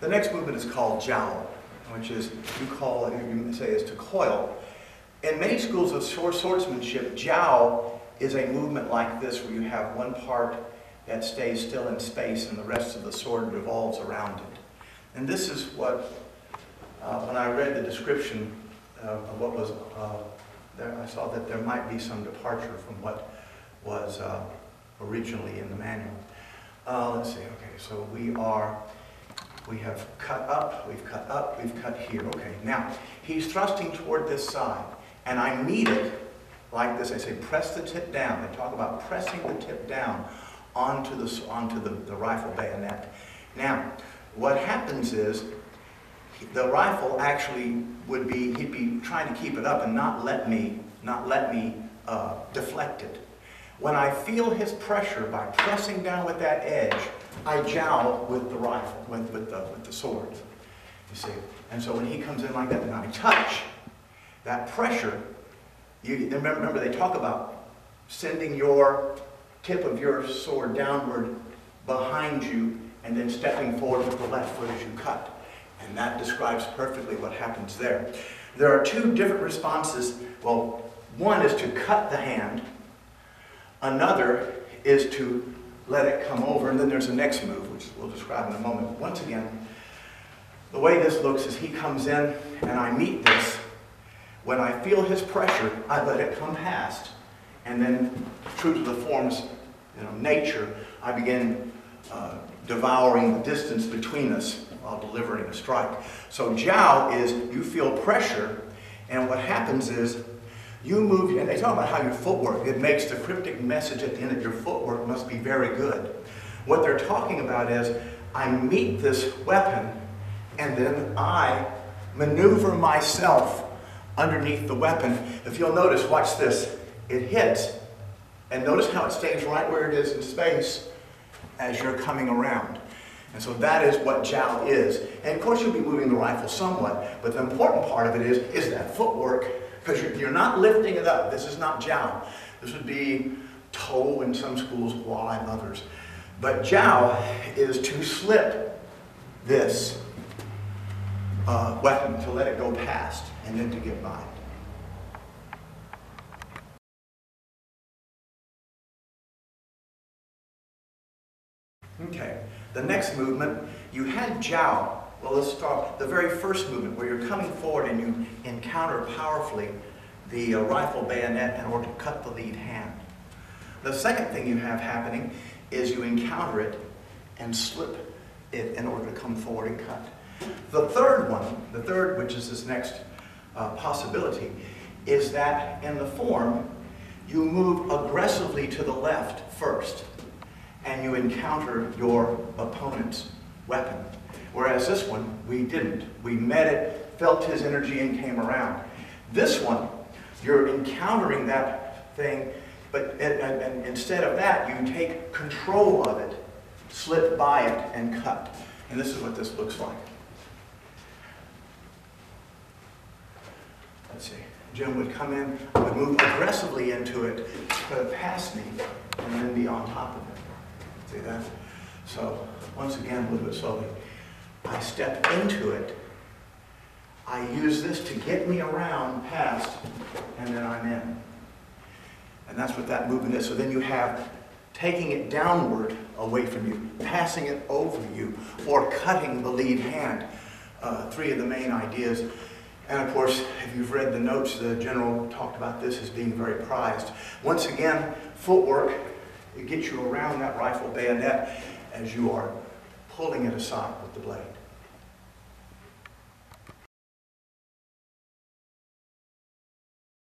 The next movement is called jiao, which is, you say, is to coil. In many schools of swordsmanship, jiao is a movement like this, where you have one part that stays still in space and the rest of the sword revolves around it. And this is what, when I read the description of what was there, I saw that there might be some departure from what was originally in the manual. Let's see, okay, so we have cut up, we've cut up, we've cut here. Okay, now, he's thrusting toward this side, and I meet it like this. I say, press the tip down. They talk about pressing the tip down onto the rifle bayonet. Now, what happens is, the rifle actually would be, he'd be trying to keep it up and not let me deflect it. When I feel his pressure by pressing down with that edge, I jiao with the rifle, with the sword, you see. And so when he comes in like that and I touch, that pressure, remember they talk about sending your tip of your sword downward behind you and then stepping forward with the left foot as you cut. And that describes perfectly what happens there. There are two different responses. Well, one is to cut the hand. Another is to let it come over. And then there's the next move, which we'll describe in a moment. Once again, the way this looks is he comes in and I meet this. When I feel his pressure, I let it come past. And then, true to the form's nature, I begin devouring the distance between us while delivering a strike. So jiao is you feel pressure, and what happens is you move, and they talk about how your footwork, it makes the cryptic message at the end that your footwork must be very good. What they're talking about is I meet this weapon and then I maneuver myself underneath the weapon. If you'll notice, watch this, it hits, and notice how it stays right where it is in space as you're coming around. And so that is what jiao is. And of course you'll be moving the rifle somewhat, but the important part of it is that footwork, because you're not lifting it up. This is not jiao. This would be toe in some schools, hua in others. But jiao is to slip this weapon, to let it go past, and then to get by. Okay, the next movement, you had jiao. Well, let's start the very first movement where you're coming forward and you encounter powerfully the rifle bayonet in order to cut the lead hand. The second thing you have happening is you encounter it and slip it in order to come forward and cut. The third one, which is this next possibility, is that in the form you move aggressively to the left first and you encounter your opponent's weapon. Whereas this one, we didn't. We met it, felt his energy, and came around. This one, you're encountering that thing, but and instead of that, you take control of it, slip by it, and cut. And this is what this looks like. Let's see. Jim would come in, would move aggressively into it, put it past me, and then be on top of it. See that? So, once again, a little bit slowly. I step into it, I use this to get me around past, and then I'm in. And that's what that movement is. So then you have taking it downward away from you, passing it over you, or cutting the lead hand. Three of the main ideas. And of course, if you've read the notes, the general talked about this as being very prized. Once again, footwork, it gets you around that rifle bayonet as you are pulling it aside with the blade.